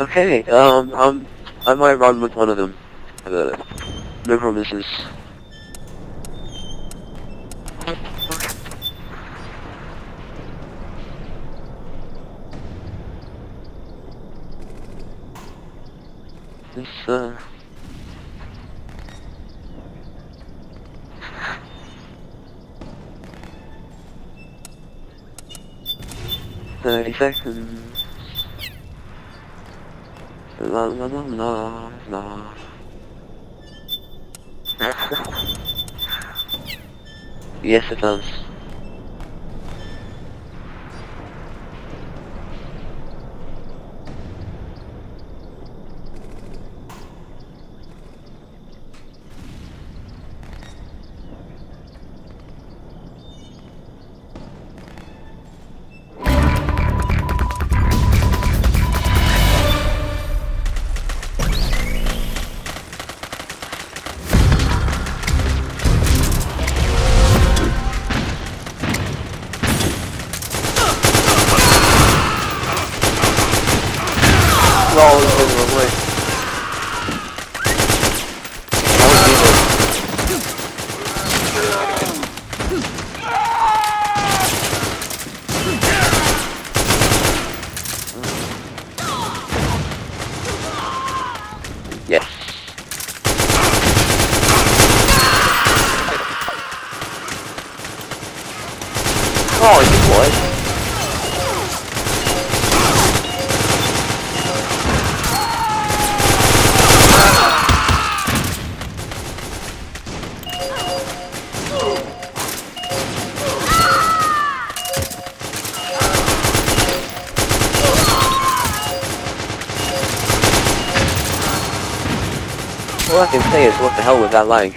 Okay, I might run with one of them. No promises. This, $30 seconds. La la la la la. Yes, it does. All I can say is, what the hell was that like?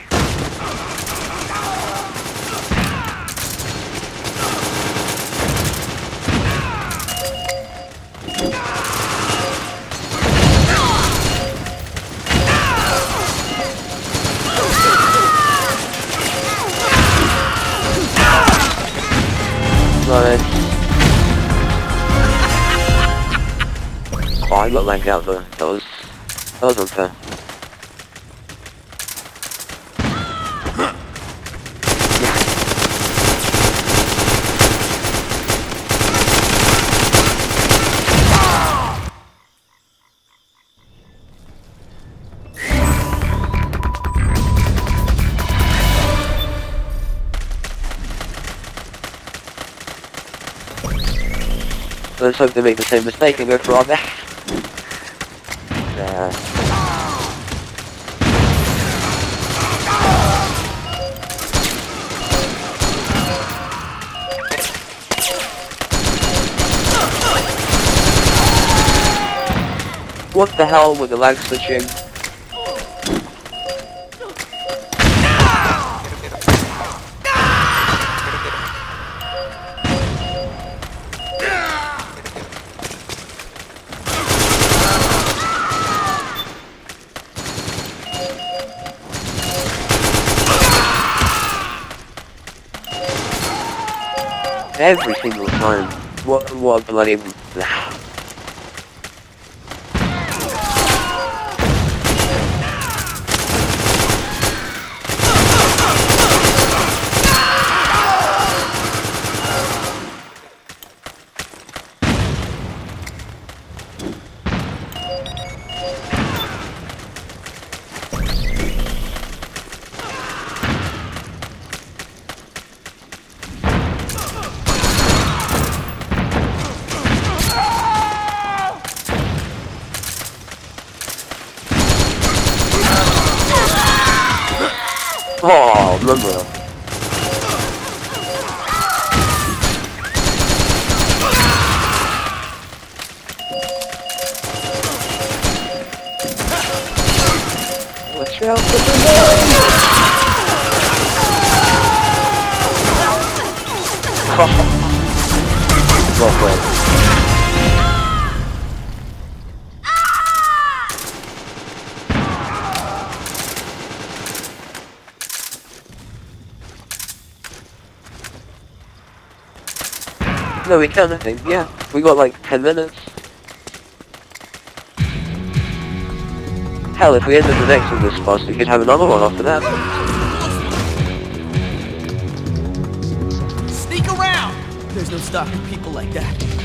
Nice. Oh, I got lagged out though. That was unfair. Let's hope they make the same mistake and go for our best. What the hell with the lag switching? Every single time. What a bloody... Oh, remember. Watch out for the noise. No, we can, I think. Yeah, we got like 10 minutes. Hell, if we ended the next one this fast, we could have another one after that. Sneak around! There's no stopping people like that.